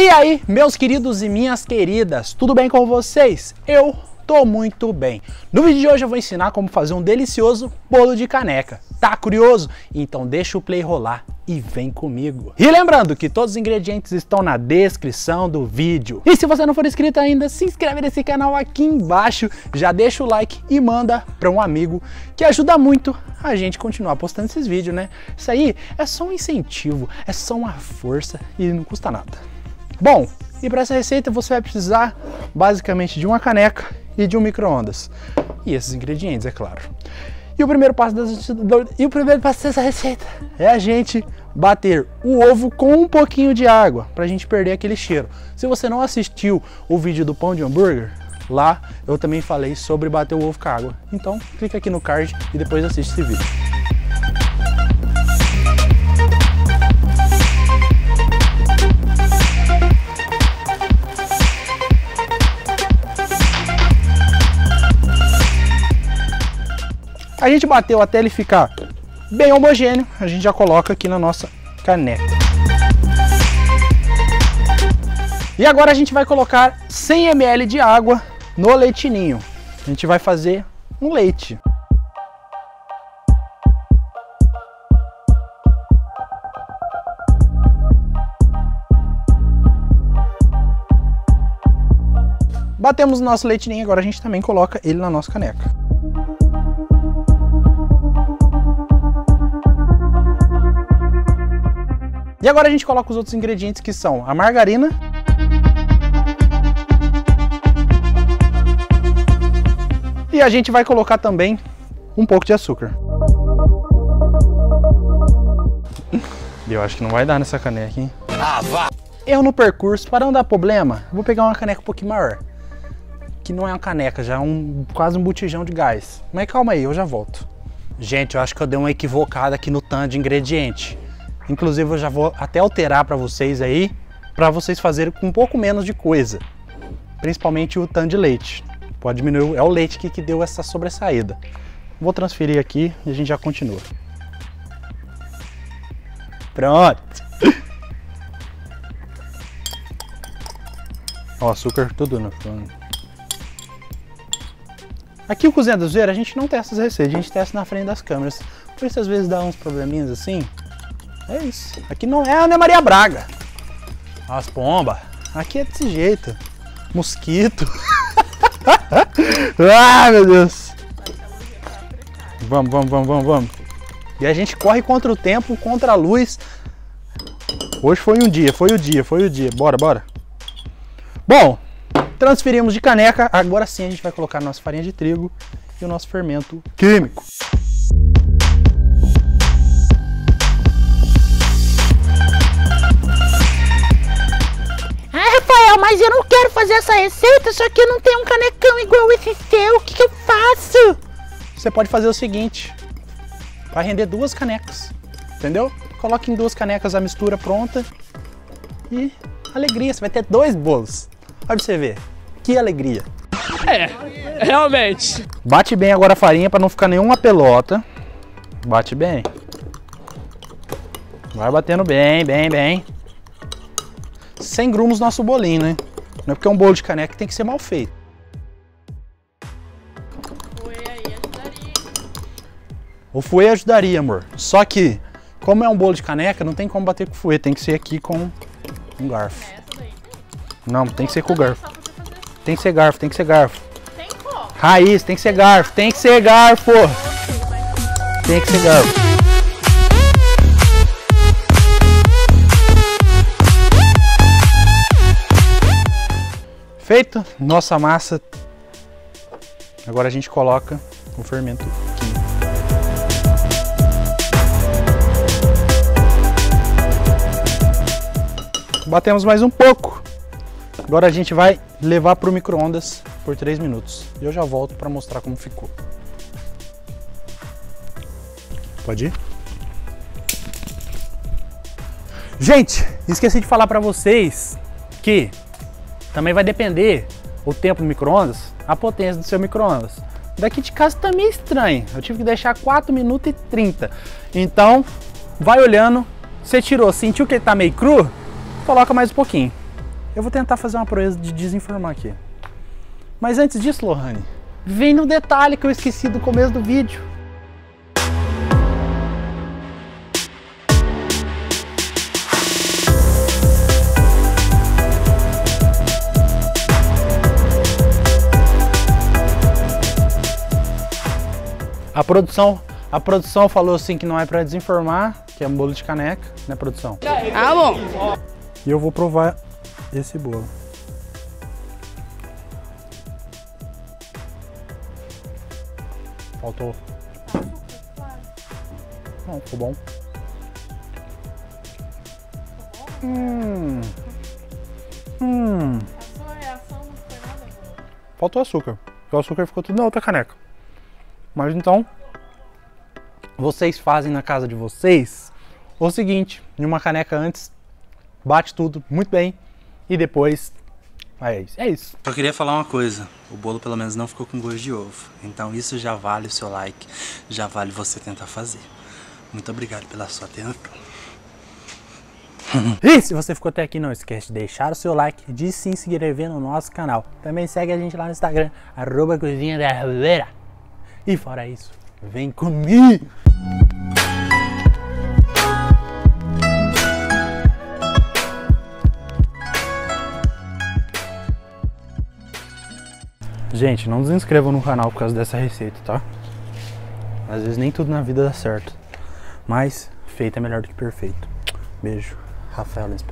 E aí, meus queridos e minhas queridas, tudo bem com vocês? Eu tô muito bem. No vídeo de hoje eu vou ensinar como fazer um delicioso bolo de caneca. Tá curioso? Então deixa o play rolar e vem comigo. E lembrando que todos os ingredientes estão na descrição do vídeo. E se você não for inscrito ainda, se inscreve nesse canal aqui embaixo, já deixa o like e manda para um amigo, que ajuda muito a gente continuar postando esses vídeos, né? Isso aí é só um incentivo, é só uma força e não custa nada. Bom, e para essa receita você vai precisar basicamente de uma caneca e de um micro-ondas. E esses ingredientes, é claro. E o primeiro passo dessa receita é a gente bater o ovo com um pouquinho de água, para a gente perder aquele cheiro. Se você não assistiu o vídeo do pão de hambúrguer, lá eu também falei sobre bater o ovo com água. Então clica aqui no card e depois assiste esse vídeo. A gente bateu até ele ficar bem homogêneo, a gente já coloca aqui na nossa caneca. E agora a gente vai colocar 100 ml de água no leitinho. A gente vai fazer um leite. Batemos o nosso leitinho, agora a gente também coloca ele na nossa caneca. E agora a gente coloca os outros ingredientes, que são a margarina, e a gente vai colocar também um pouco de açúcar. Eu acho que não vai dar nessa caneca, hein? Ah, vá! Eu no percurso, para não dar problema, vou pegar uma caneca um pouquinho maior. Que não é uma caneca, já é quase um botijão de gás. Mas calma aí, eu já volto. Gente, eu acho que eu dei uma equivocada aqui no tanto de ingrediente. Inclusive eu já vou até alterar para vocês aí, para vocês fazerem com um pouco menos de coisa. Principalmente o tanto de leite. Pode diminuir, é o leite que deu essa sobressaída. Vou transferir aqui e a gente já continua. Pronto! Ó, açúcar tudo no fundo. Aqui o Cozinha do Zero a gente não testa as receitas, a gente testa na frente das câmeras. Por isso às vezes dá uns probleminhas assim. É isso. Aqui não é a Ana Maria Braga. As pombas. Aqui é desse jeito. Mosquito. Ah, meu Deus. Vamos. E a gente corre contra o tempo, contra a luz. Hoje foi o dia. Bora. Bom, transferimos de caneca. Agora sim a gente vai colocar a nossa farinha de trigo e o nosso fermento químico. Mas eu não quero fazer essa receita, só que eu não tenho um canecão igual esse seu, o que eu faço? Você pode fazer o seguinte, vai render duas canecas, entendeu? Coloque em duas canecas a mistura pronta e alegria, você vai ter dois bolos. Olha pra você ver, que alegria. É, realmente. Bate bem agora a farinha para não ficar nenhuma pelota, bate bem. Vai batendo bem. 100 grumos nosso bolinho, né? Não é porque é um bolo de caneca que tem que ser mal feito. O fouet ajudaria, amor. Só que, como é um bolo de caneca, não tem como bater com o fouet. Tem que ser aqui com um garfo. Não, tem que ser com o garfo. Tem que ser garfo. Raiz, tem que ser garfo. Feito nossa massa, agora a gente coloca o fermento químico. Batemos mais um pouco. Agora a gente vai levar para o micro-ondas por 3 minutos. E eu já volto para mostrar como ficou. Pode ir? Gente, esqueci de falar para vocês que também vai depender o tempo do micro-ondas, a potência do seu micro-ondas. Daqui de casa tá meio estranho, eu tive que deixar 4 minutos e 30. Então, vai olhando, você tirou, sentiu que ele tá meio cru, coloca mais um pouquinho. Eu vou tentar fazer uma proeza de desinformar aqui. Mas antes disso, Lohane, vem no detalhe que eu esqueci do começo do vídeo. A produção falou assim que não é para desinformar, que é um bolo de caneca, né, produção? Ah, bom! E eu vou provar esse bolo. Faltou. Não, ficou bom. A sua reação não foi nada boa. Faltou açúcar. O açúcar ficou tudo na outra caneca. Mas então, vocês fazem na casa de vocês o seguinte, em uma caneca antes, bate tudo muito bem e depois, é isso. Só queria falar uma coisa, o bolo pelo menos não ficou com gosto de ovo, então isso já vale o seu like, já vale você tentar fazer. Muito obrigado pela sua atenção. E se você ficou até aqui, não esquece de deixar o seu like, de se inscrever no nosso canal. Também segue a gente lá no Instagram, @cozinha_do_zero. E fora isso, vem comigo! Gente, não desinscrevam no canal por causa dessa receita, tá? Às vezes nem tudo na vida dá certo. Mas feito é melhor do que perfeito. Beijo. Rafael Lens.